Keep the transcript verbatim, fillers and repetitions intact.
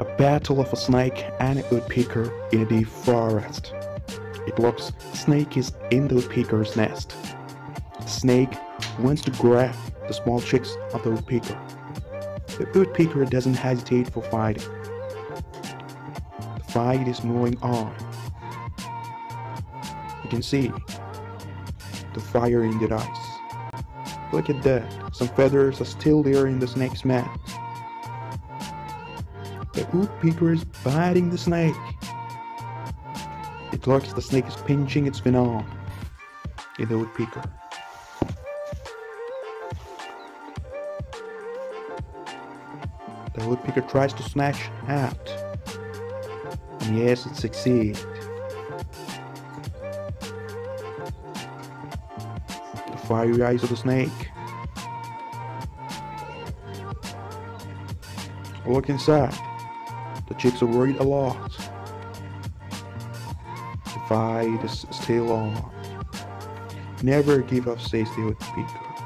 a battle of a snake and a woodpecker in a deep forest. It looks snake is in the woodpecker's nest. The snake wants to grab the small chicks of the woodpecker. The woodpecker doesn't hesitate for fighting. The fight is moving on. You can see the fire in their eyes. Look at that, some feathers are still there in the snake's mouth. The woodpecker is biting the snake. It looks the snake is pinching its venom in the woodpecker. The woodpecker tries to snatch it out. And yes, it succeeds. The fiery eyes of the snake. Look inside. The chicks are worried a lot. The fight is still on. Never give up, says the woodpecker.